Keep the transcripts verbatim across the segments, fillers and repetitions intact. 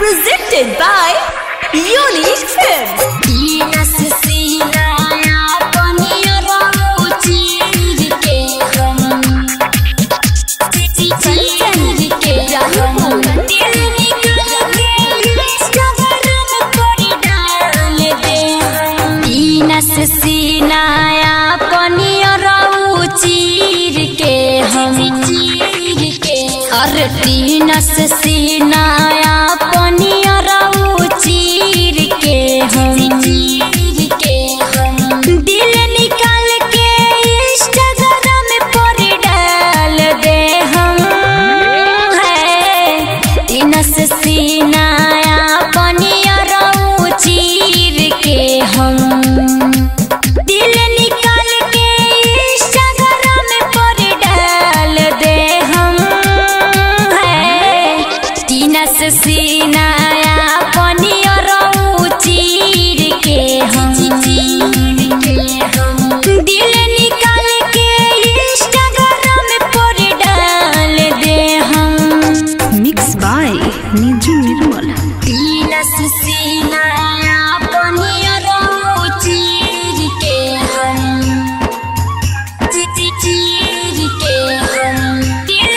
presented by Unique Films। टीनस सीना पनियर चीर के हम चीर के हम दिल निकाल के इंस्टाग्राम पर डाल दे हम है टीनस सीना पनियर चीर के हम सीना पनियर चीर के हम चीर के हम दिल निकाल के इंस्टाग्राम पर डाल दे हम। मिक्स बाय निजू निर्मल। टीनस सीना पनियर चीर के हम चीर के हम दिल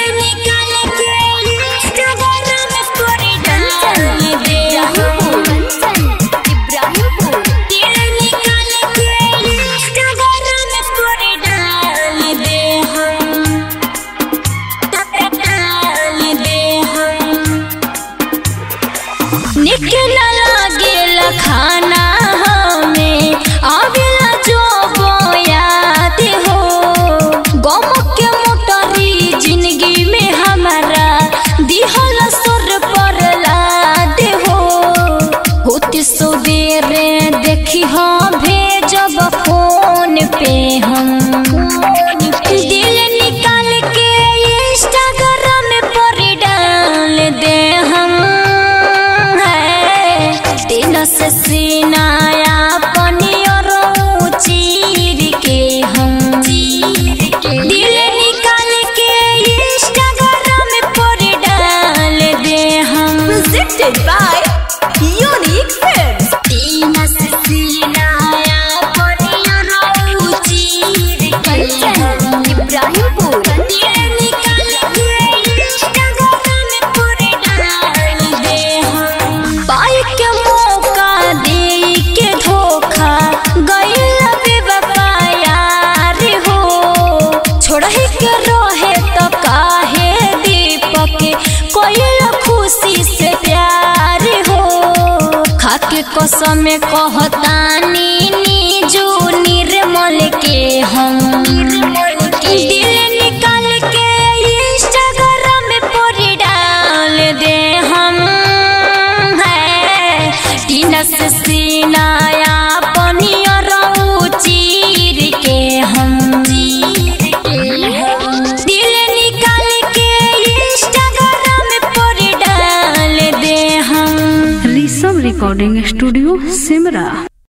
निकाल के खाना हमें आवेला जो याद हो गमक के मोटरी जिंदगी में हमारा दिहल सुर पर लाद हो होती सवेरे देखी हाँ भेजब फोन पे हम दिल निकाल के इंस्टाग्राम पर डाल दे हम टीनस सीना पनियर चीर के हम चीर के दिल निकाल के इंस्टाग्राम पर डाल दे हम प्रेजेंटेड बाय यूनिक फिल्म्स। टीनस सीना पनियर चीर के हम इब्राहिमपुर दिल निकाल के इंस्टाग्राम पर डाल दे हम बाइक के खुशी से प्यार हो खाके कसम कहतानी निजू निर्मल के हम दिल निकाल के इंस्टाग्राम पर डाल दे हम है टीनस सीना पनियर चीर के हम चीर के रिकॉर्डिंग स्टूडियो सिमरा।